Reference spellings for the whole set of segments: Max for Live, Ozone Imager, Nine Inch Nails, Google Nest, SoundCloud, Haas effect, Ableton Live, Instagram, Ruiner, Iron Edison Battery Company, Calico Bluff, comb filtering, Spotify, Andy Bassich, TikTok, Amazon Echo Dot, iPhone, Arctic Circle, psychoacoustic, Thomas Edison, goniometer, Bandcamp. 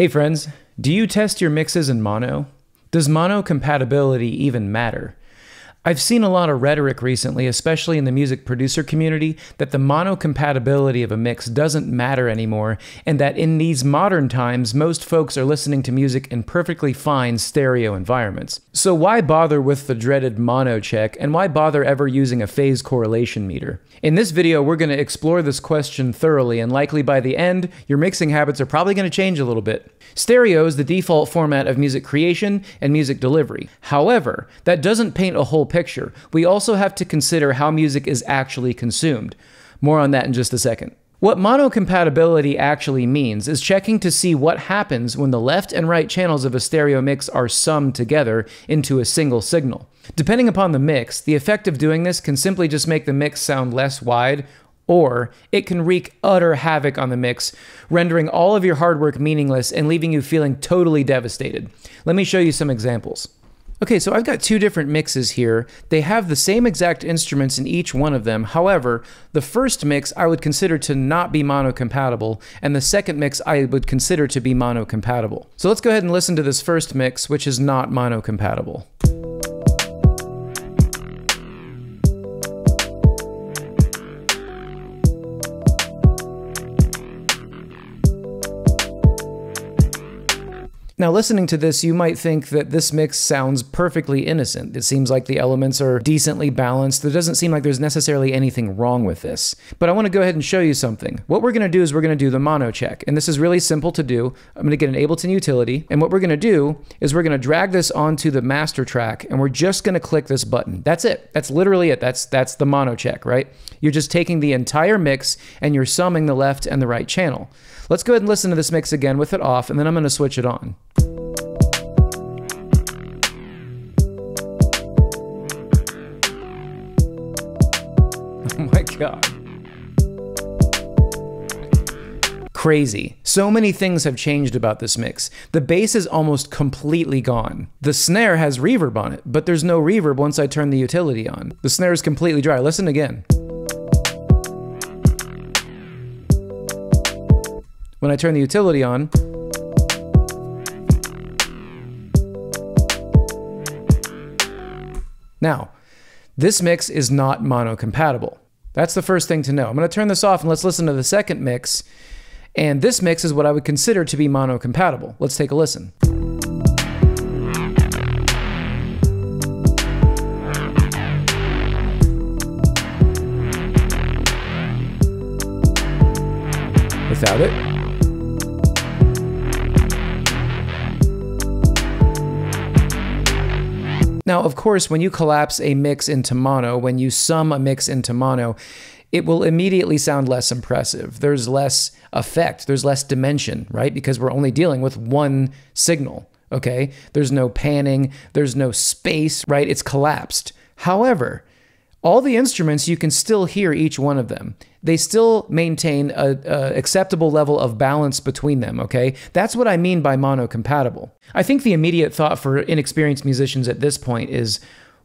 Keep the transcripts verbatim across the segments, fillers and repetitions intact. Hey friends, do you test your mixes in mono? Does mono compatibility even matter? I've seen a lot of rhetoric recently, especially in the music producer community, that the mono compatibility of a mix doesn't matter anymore, and that in these modern times, most folks are listening to music in perfectly fine stereo environments. So why bother with the dreaded mono check, and why bother ever using a phase correlation meter? In this video, we're going to explore this question thoroughly, and likely by the end, your mixing habits are probably going to change a little bit. Stereo is the default format of music creation and music delivery. However, that doesn't paint a whole picture. We also have to consider how music is actually consumed. More on that in just a second. What monocompatibility actually means is checking to see what happens when the left and right channels of a stereo mix are summed together into a single signal. Depending upon the mix, the effect of doing this can simply just make the mix sound less wide, or it can wreak utter havoc on the mix, rendering all of your hard work meaningless and leaving you feeling totally devastated. Let me show you some examples. Okay, so I've got two different mixes here. They have the same exact instruments in each one of them. However, the first mix I would consider to not be mono-compatible, and the second mix I would consider to be mono-compatible. So let's go ahead and listen to this first mix, which is not mono-compatible. Now, listening to this, you might think that this mix sounds perfectly innocent. It seems like the elements are decently balanced. There doesn't seem like there's necessarily anything wrong with this. But I want to go ahead and show you something. What we're going to do is we're going to do the mono check. And this is really simple to do. I'm going to get an Ableton utility. And what we're going to do is we're going to drag this onto the master track. And we're just going to click this button. That's it. That's literally it. That's, that's the mono check, right? You're just taking the entire mix and you're summing the left and the right channel. Let's go ahead and listen to this mix again with it off. And then I'm going to switch it on. Oh my God. Crazy. So many things have changed about this mix. The bass is almost completely gone. The snare has reverb on it, but there's no reverb once I turn the utility on. The snare is completely dry. Listen again. When I turn the utility on, now, this mix is not mono-compatible. That's the first thing to know. I'm going to turn this off and let's listen to the second mix. And this mix is what I would consider to be mono-compatible. Let's take a listen. Without it. Now, of course, when you collapse a mix into mono, when you sum a mix into mono, it will immediately sound less impressive. There's less effect, there's less dimension, right? Because we're only dealing with one signal, okay? There's no panning, there's no space, right? It's collapsed. However, all the instruments, you can still hear each one of them. They still maintain a, a acceptable level of balance between them, okay? That's what I mean by mono-compatible. I think the immediate thought for inexperienced musicians at this point is,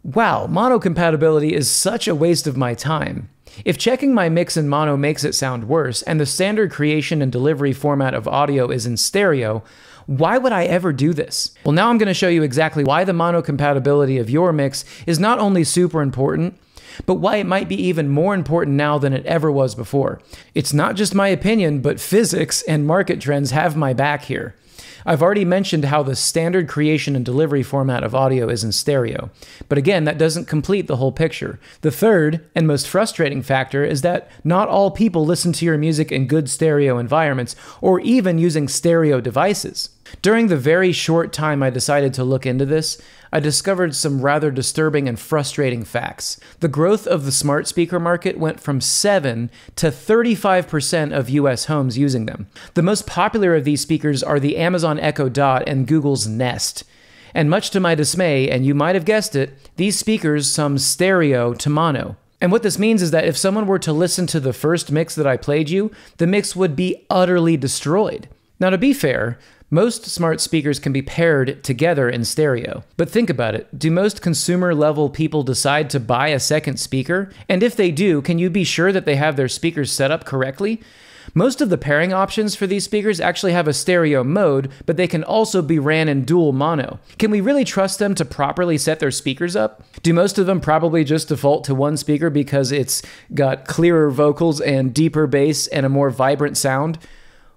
wow, mono-compatibility is such a waste of my time. If checking my mix in mono makes it sound worse, and the standard creation and delivery format of audio is in stereo, why would I ever do this? Well, now I'm going to show you exactly why the mono-compatibility of your mix is not only super important, but why it might be even more important now than it ever was before. It's not just my opinion, but physics and market trends have my back here. I've already mentioned how the standard creation and delivery format of audio is in stereo. But again, that doesn't complete the whole picture. The third and most frustrating factor is that not all people listen to your music in good stereo environments, or even using stereo devices. During the very short time I decided to look into this, I discovered some rather disturbing and frustrating facts. The growth of the smart speaker market went from seven to thirty-five percent of U S homes using them. The most popular of these speakers are the Amazon Echo Dot and Google's Nest. And much to my dismay, and you might have guessed it, these speakers sum stereo to mono. And what this means is that if someone were to listen to the first mix that I played you, the mix would be utterly destroyed. Now, to be fair, most smart speakers can be paired together in stereo. But think about it, do most consumer-level people decide to buy a second speaker? And if they do, can you be sure that they have their speakers set up correctly? Most of the pairing options for these speakers actually have a stereo mode, but they can also be ran in dual mono. Can we really trust them to properly set their speakers up? Do most of them probably just default to one speaker because it's got clearer vocals and deeper bass and a more vibrant sound?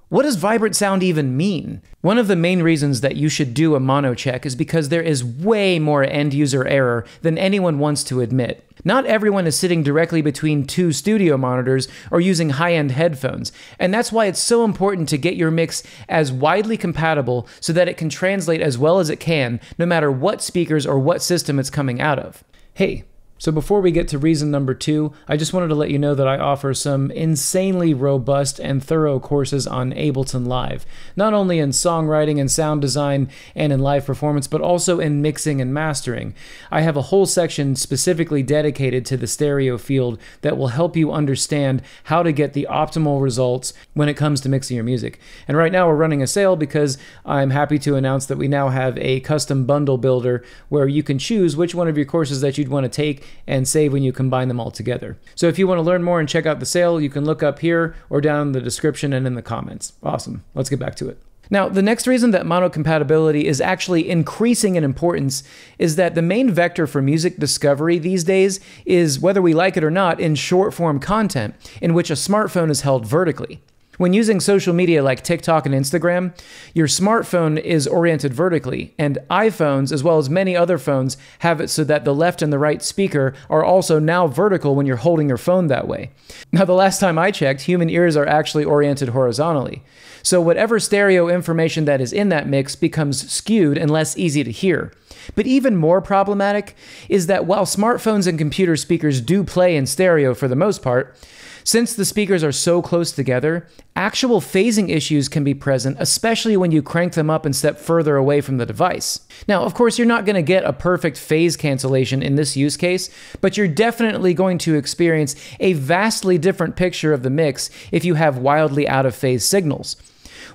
What does vibrant sound even mean? One of the main reasons that you should do a mono check is because there is way more end-user error than anyone wants to admit. Not everyone is sitting directly between two studio monitors or using high-end headphones, and that's why it's so important to get your mix as widely compatible so that it can translate as well as it can, no matter what speakers or what system it's coming out of. Hey. So before we get to reason number two, I just wanted to let you know that I offer some insanely robust and thorough courses on Ableton Live, not only in songwriting and sound design and in live performance, but also in mixing and mastering. I have a whole section specifically dedicated to the stereo field that will help you understand how to get the optimal results when it comes to mixing your music. And right now we're running a sale because I'm happy to announce that we now have a custom bundle builder where you can choose which one of your courses that you'd want to take and save when you combine them all together. So if you want to learn more and check out the sale, you can look up here or down in the description and in the comments. Awesome. Let's get back to it. Now, the next reason that mono compatibility is actually increasing in importance is that the main vector for music discovery these days is, whether we like it or not, in short form content in which a smartphone is held vertically. When using social media like TikTok and Instagram, your smartphone is oriented vertically, and iPhones, as well as many other phones, have it so that the left and the right speaker are also now vertical when you're holding your phone that way. Now, the last time I checked, human ears are actually oriented horizontally. So whatever stereo information that is in that mix becomes skewed and less easy to hear. But even more problematic is that while smartphones and computer speakers do play in stereo for the most part, since the speakers are so close together, actual phasing issues can be present, especially when you crank them up and step further away from the device. Now, of course, you're not going to get a perfect phase cancellation in this use case, but you're definitely going to experience a vastly different picture of the mix if you have wildly out-of-phase signals.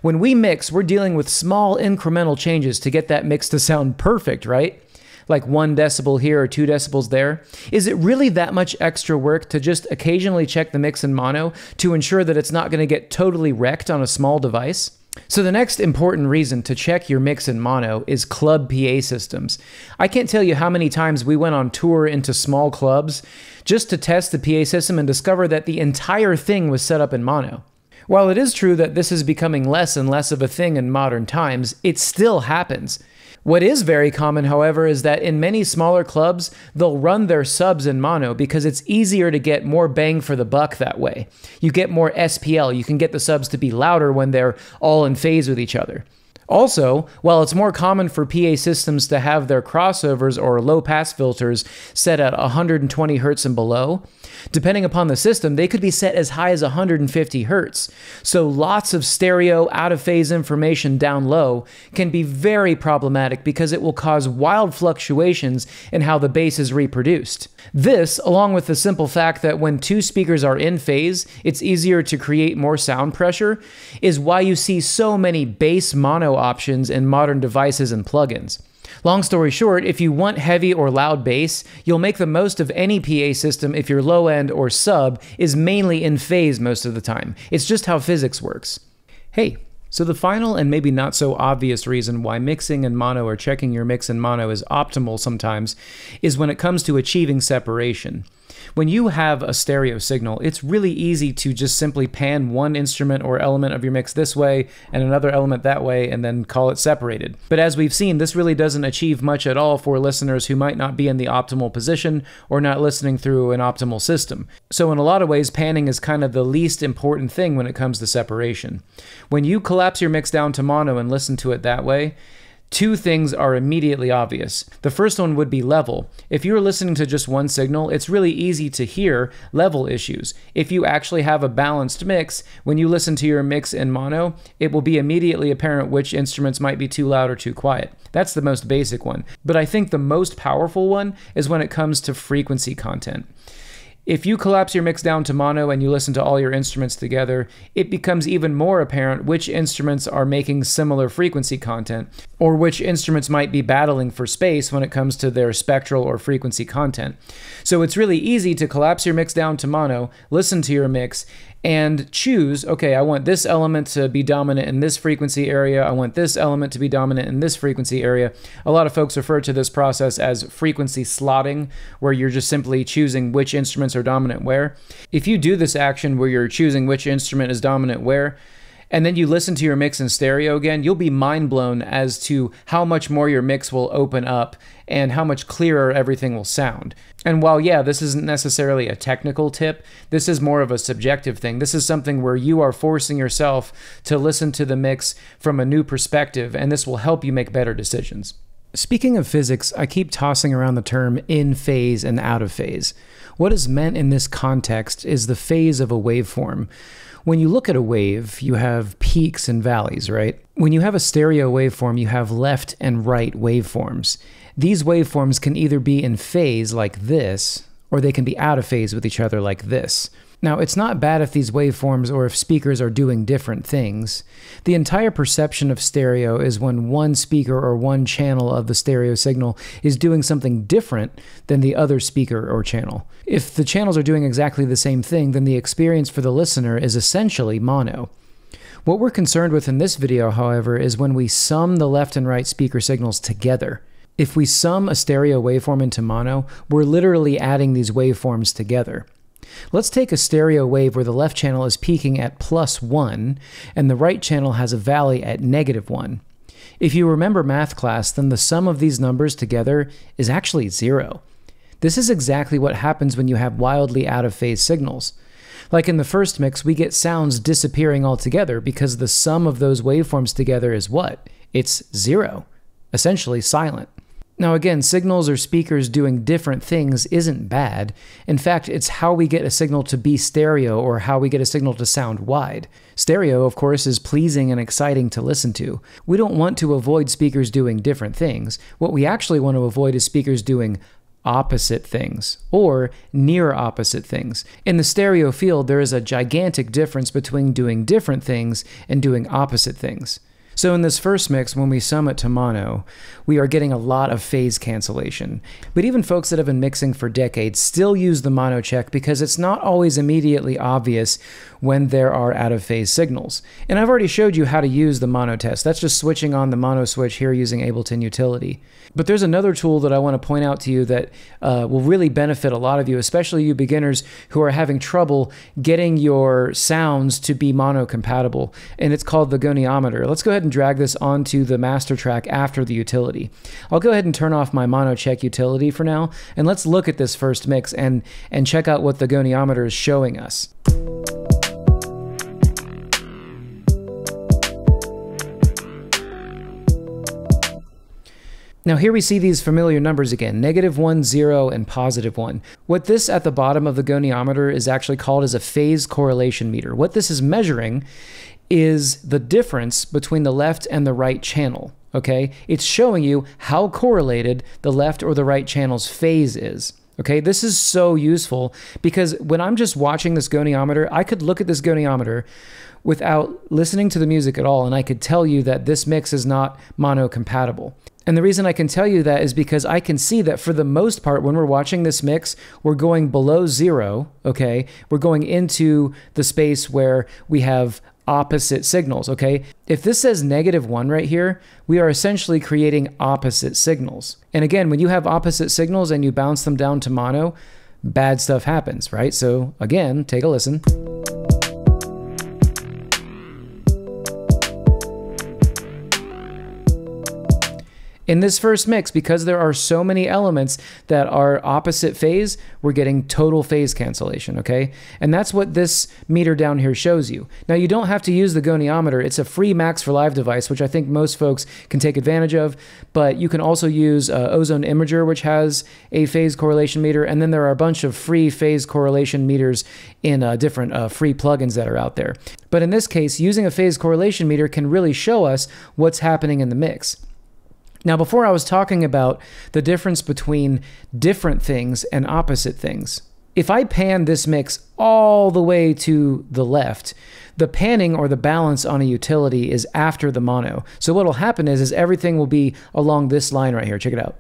When we mix, we're dealing with small incremental changes to get that mix to sound perfect, right? Like one decibel here or two decibels there. Is it really that much extra work to just occasionally check the mix in mono to ensure that it's not going to get totally wrecked on a small device? So the next important reason to check your mix in mono is club P A systems. I can't tell you how many times we went on tour into small clubs just to test the P A system and discover that the entire thing was set up in mono. While it is true that this is becoming less and less of a thing in modern times, it still happens. What is very common, however, is that in many smaller clubs, they'll run their subs in mono because it's easier to get more bang for the buck that way. You get more S P L, you can get the subs to be louder when they're all in phase with each other. Also, while it's more common for P A systems to have their crossovers or low-pass filters set at one hundred twenty hertz and below, depending upon the system, they could be set as high as one hundred fifty hertz. So lots of stereo, out-of-phase information down low can be very problematic because it will cause wild fluctuations in how the bass is reproduced. This, along with the simple fact that when two speakers are in phase, it's easier to create more sound pressure, is why you see so many bass mono options in modern devices and plugins. Long story short, if you want heavy or loud bass, you'll make the most of any P A system if your low end or sub is mainly in phase most of the time. It's just how physics works. Hey, so the final and maybe not so obvious reason why mixing in mono or checking your mix in mono is optimal sometimes is when it comes to achieving separation. When you have a stereo signal, it's really easy to just simply pan one instrument or element of your mix this way and another element that way and then call it separated. But as we've seen, this really doesn't achieve much at all for listeners who might not be in the optimal position or not listening through an optimal system. So in a lot of ways, panning is kind of the least important thing when it comes to separation. When you collapse your mix down to mono and listen to it that way, two things are immediately obvious. The first one would be level. If you're listening to just one signal, it's really easy to hear level issues. If you actually have a balanced mix, when you listen to your mix in mono, it will be immediately apparent which instruments might be too loud or too quiet. That's the most basic one. But I think the most powerful one is when it comes to frequency content. If you collapse your mix down to mono and you listen to all your instruments together, it becomes even more apparent which instruments are making similar frequency content, or which instruments might be battling for space when it comes to their spectral or frequency content. So it's really easy to collapse your mix down to mono, listen to your mix, and choose, okay, I want this element to be dominant in this frequency area. I want this element to be dominant in this frequency area. A lot of folks refer to this process as frequency slotting, where you're just simply choosing which instruments are dominant where. If you do this action where you're choosing which instrument is dominant where, and then you listen to your mix in stereo again, you'll be mind blown as to how much more your mix will open up and how much clearer everything will sound. And while, yeah, this isn't necessarily a technical tip, this is more of a subjective thing. This is something where you are forcing yourself to listen to the mix from a new perspective, and this will help you make better decisions. Speaking of physics, I keep tossing around the term in phase and out of phase. What is meant in this context is the phase of a waveform. When you look at a wave, you have peaks and valleys, right? When you have a stereo waveform, you have left and right waveforms. These waveforms can either be in phase like this, or they can be out of phase with each other like this. Now, it's not bad if these waveforms or if speakers are doing different things. The entire perception of stereo is when one speaker or one channel of the stereo signal is doing something different than the other speaker or channel. If the channels are doing exactly the same thing, then the experience for the listener is essentially mono. What we're concerned with in this video, however, is when we sum the left and right speaker signals together. If we sum a stereo waveform into mono, we're literally adding these waveforms together. Let's take a stereo wave where the left channel is peaking at plus one, and the right channel has a valley at negative one. If you remember math class, then the sum of these numbers together is actually zero. This is exactly what happens when you have wildly out-of-phase signals. Like in the first mix, we get sounds disappearing altogether because the sum of those waveforms together is what? It's zero, essentially silent. Now again, signals or speakers doing different things isn't bad. In fact, it's how we get a signal to be stereo or how we get a signal to sound wide. Stereo, of course, is pleasing and exciting to listen to. We don't want to avoid speakers doing different things. What we actually want to avoid is speakers doing opposite things or near opposite things. In the stereo field, there is a gigantic difference between doing different things and doing opposite things. So in this first mix, when we sum it to mono, we are getting a lot of phase cancellation. But even folks that have been mixing for decades still use the mono check because it's not always immediately obvious when there are out-of-phase signals. And I've already showed you how to use the mono test. That's just switching on the mono switch here using Ableton Utility. But there's another tool that I want to point out to you that uh, will really benefit a lot of you, especially you beginners who are having trouble getting your sounds to be mono compatible. And it's called the goniometer. Let's go ahead and drag this onto the master track after the utility. I'll go ahead and turn off my mono check utility for now, and let's look at this first mix and, and check out what the goniometer is showing us. Now here we see these familiar numbers again, negative one, zero, and positive one. What this at the bottom of the goniometer is actually called is a phase correlation meter. What this is measuring is the difference between the left and the right channel, okay? It's showing you how correlated the left or the right channel's phase is, okay? This is so useful because when I'm just watching this goniometer, I could look at this goniometer without listening to the music at all, and I could tell you that this mix is not mono compatible. And the reason I can tell you that is because I can see that for the most part, when we're watching this mix, we're going below zero, okay? We're going into the space where we have opposite signals, okay? If this says negative one right here, we are essentially creating opposite signals. And again, when you have opposite signals and you bounce them down to mono, bad stuff happens, right? So again, take a listen. In this first mix, because there are so many elements that are opposite phase, we're getting total phase cancellation, okay? And that's what this meter down here shows you. Now, you don't have to use the goniometer. It's a free Max for Live device, which I think most folks can take advantage of, but you can also use uh, Ozone Imager, which has a phase correlation meter, and then there are a bunch of free phase correlation meters in uh, different uh, free plugins that are out there. But in this case, using a phase correlation meter can really show us what's happening in the mix. Now, before I was talking about the difference between different things and opposite things. If I pan this mix all the way to the left, the panning or the balance on a utility is after the mono. So what'll happen is, is everything will be along this line right here. Check it out.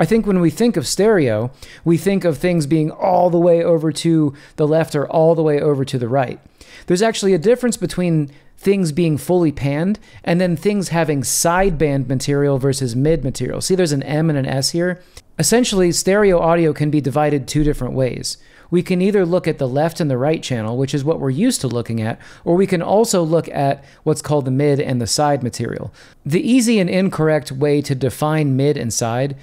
I think when we think of stereo, we think of things being all the way over to the left or all the way over to the right. There's actually a difference between things being fully panned and then things having sideband material versus mid material. See, there's an M and an S here. Essentially, stereo audio can be divided two different ways. We can either look at the left and the right channel, which is what we're used to looking at, or we can also look at what's called the mid and the side material. The easy and incorrect way to define mid and side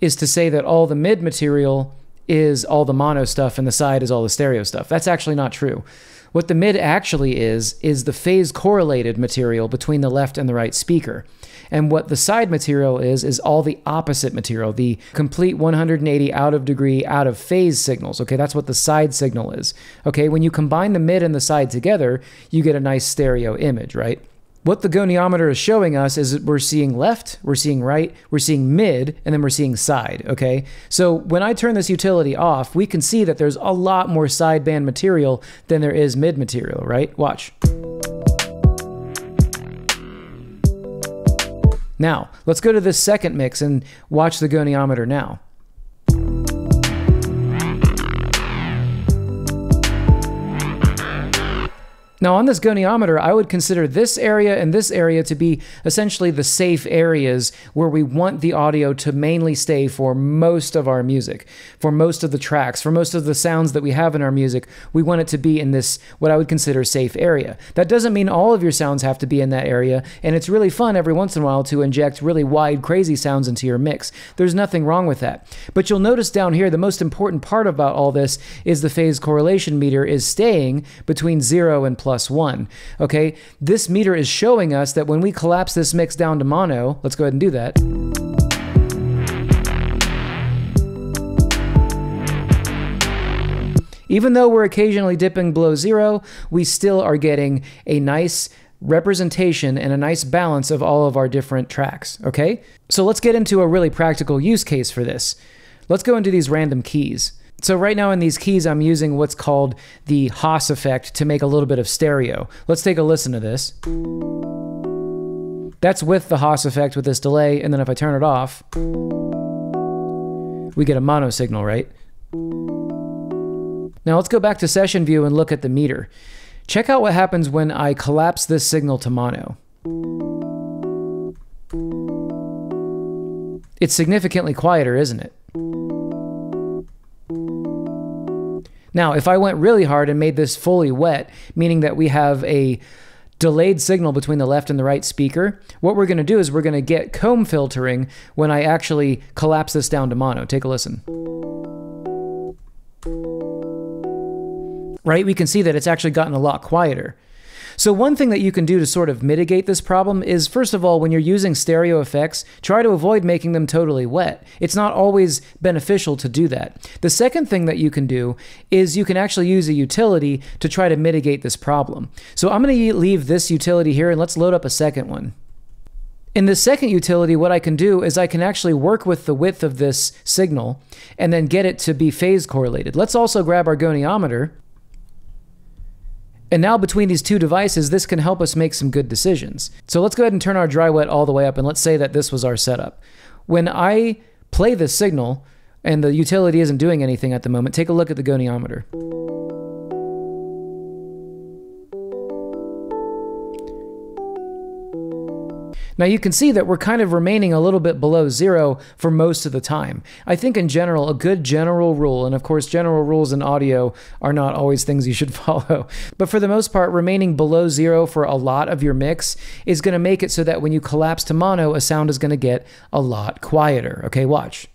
is to say that all the mid material is all the mono stuff and the side is all the stereo stuff. That's actually not true. What the mid actually is, is the phase correlated material between the left and the right speaker. And what the side material is, is all the opposite material, the complete one hundred eighty out of degree, out of phase signals. Okay, that's what the side signal is. Okay, when you combine the mid and the side together, you get a nice stereo image, right? What the goniometer is showing us is that we're seeing left, we're seeing right, we're seeing mid, and then we're seeing side, okay? So when I turn this utility off, we can see that there's a lot more sideband material than there is mid material, right? Watch. Now, let's go to this second mix and watch the goniometer now. Now on this goniometer, I would consider this area and this area to be essentially the safe areas where we want the audio to mainly stay for most of our music, for most of the tracks, for most of the sounds that we have in our music. We want it to be in this, what I would consider safe area. That doesn't mean all of your sounds have to be in that area, and it's really fun every once in a while to inject really wide, crazy sounds into your mix. There's nothing wrong with that. But you'll notice down here, the most important part about all this is the phase correlation meter is staying between zero and plus. Plus one. Okay, this meter is showing us that when we collapse this mix down to mono, let's go ahead and do that. Even though we're occasionally dipping below zero, we still are getting a nice representation and a nice balance of all of our different tracks. Okay, so let's get into a really practical use case for this. Let's go into these random keys. So right now in these keys, I'm using what's called the Haas effect to make a little bit of stereo. Let's take a listen to this. That's with the Haas effect with this delay, and then if I turn it off, we get a mono signal, right? Now let's go back to session view and look at the meter. Check out what happens when I collapse this signal to mono. It's significantly quieter, isn't it? Now, if I went really hard and made this fully wet, meaning that we have a delayed signal between the left and the right speaker, what we're gonna do is we're gonna get comb filtering when I actually collapse this down to mono. Take a listen. Right, we can see that it's actually gotten a lot quieter. So one thing that you can do to sort of mitigate this problem is, first of all, when you're using stereo effects, try to avoid making them totally wet. It's not always beneficial to do that. The second thing that you can do is you can actually use a utility to try to mitigate this problem. So I'm going to leave this utility here and let's load up a second one. In the second utility, what I can do is I can actually work with the width of this signal and then get it to be phase correlated. Let's also grab our goniometer. And now between these two devices, this can help us make some good decisions. So let's go ahead and turn our dry wet all the way up, and let's say that this was our setup. When I play this signal, and the utility isn't doing anything at the moment, take a look at the goniometer. Now you can see that we're kind of remaining a little bit below zero for most of the time. I think in general, a good general rule, and of course general rules in audio are not always things you should follow, but for the most part, remaining below zero for a lot of your mix is gonna make it so that when you collapse to mono, a sound is gonna get a lot quieter. Okay, watch.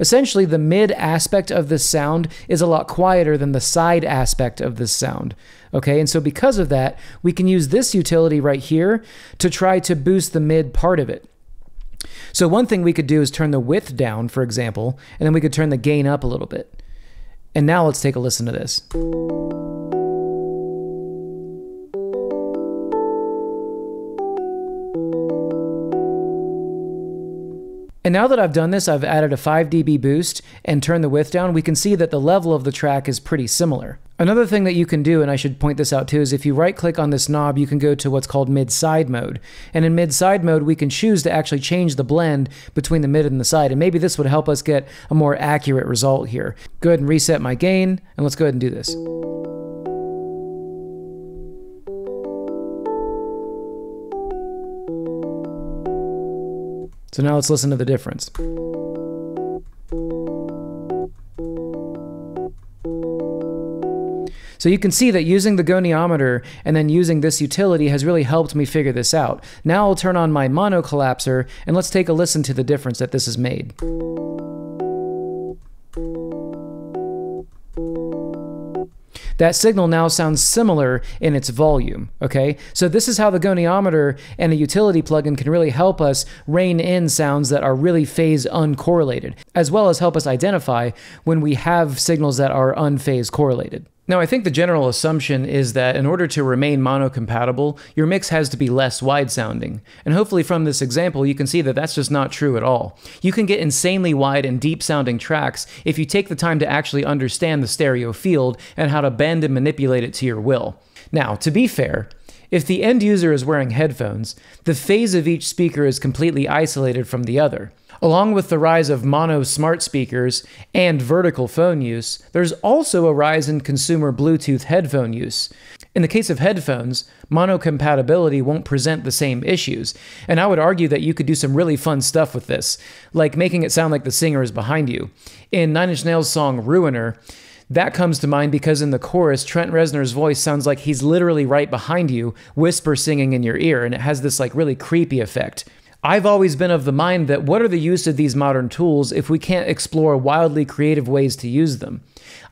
Essentially, the mid aspect of this sound is a lot quieter than the side aspect of this sound, okay? And so because of that, we can use this utility right here to try to boost the mid part of it. So one thing we could do is turn the width down, for example, and then we could turn the gain up a little bit. And now let's take a listen to this. And now that I've done this, I've added a five D B boost and turned the width down. We can see that the level of the track is pretty similar. Another thing that you can do, and I should point this out too, is if you right click on this knob, you can go to what's called mid-side mode. And in mid-side mode, we can choose to actually change the blend between the mid and the side. And maybe this would help us get a more accurate result here. Go ahead and reset my gain, and let's go ahead and do this. So now let's listen to the difference. So you can see that using the goniometer and then using this utility has really helped me figure this out. Now I'll turn on my mono collapser and let's take a listen to the difference that this has made. That signal now sounds similar in its volume, okay? So this is how the goniometer and a utility plugin can really help us rein in sounds that are really phase uncorrelated, as well as help us identify when we have signals that are unphase correlated. Now, I think the general assumption is that in order to remain mono-compatible, your mix has to be less wide-sounding. And hopefully from this example, you can see that that's just not true at all. You can get insanely wide and deep-sounding tracks if you take the time to actually understand the stereo field and how to bend and manipulate it to your will. Now, to be fair, if the end user is wearing headphones, the phase of each speaker is completely isolated from the other. Along with the rise of mono smart speakers and vertical phone use, there's also a rise in consumer Bluetooth headphone use. In the case of headphones, mono-compatibility won't present the same issues, and I would argue that you could do some really fun stuff with this, like making it sound like the singer is behind you. In Nine Inch Nails' song Ruiner, that comes to mind because in the chorus, Trent Reznor's voice sounds like he's literally right behind you, whisper singing in your ear, and it has this like really creepy effect. I've always been of the mind that what are the use of these modern tools if we can't explore wildly creative ways to use them?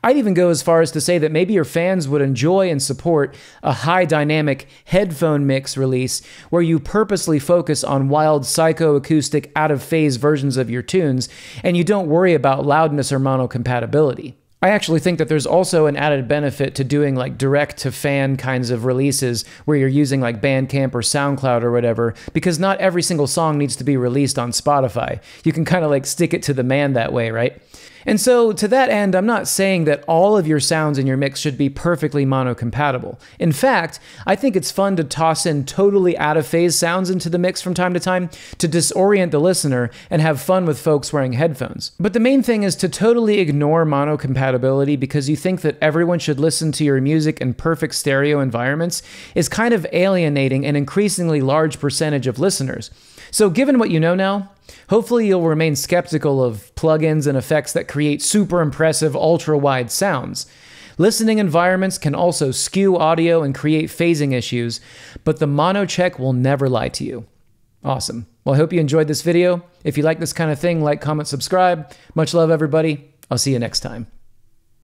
I'd even go as far as to say that maybe your fans would enjoy and support a high dynamic headphone mix release where you purposely focus on wild psychoacoustic out-of-phase versions of your tunes and you don't worry about loudness or mono-compatibility. I actually think that there's also an added benefit to doing like direct-to-fan kinds of releases where you're using like Bandcamp or SoundCloud or whatever, because not every single song needs to be released on Spotify. You can kind of like stick it to the man that way, right? And so to that end, I'm not saying that all of your sounds in your mix should be perfectly mono-compatible. In fact, I think it's fun to toss in totally out-of-phase sounds into the mix from time to time to disorient the listener and have fun with folks wearing headphones. But the main thing is to totally ignore mono-compatibility because you think that everyone should listen to your music in perfect stereo environments is kind of alienating an increasingly large percentage of listeners. So given what you know now, hopefully you'll remain skeptical of plugins and effects that create super impressive ultra-wide sounds. Listening environments can also skew audio and create phasing issues, but the mono check will never lie to you. Awesome. Well, I hope you enjoyed this video. If you like this kind of thing, like, comment, subscribe. Much love, everybody. I'll see you next time.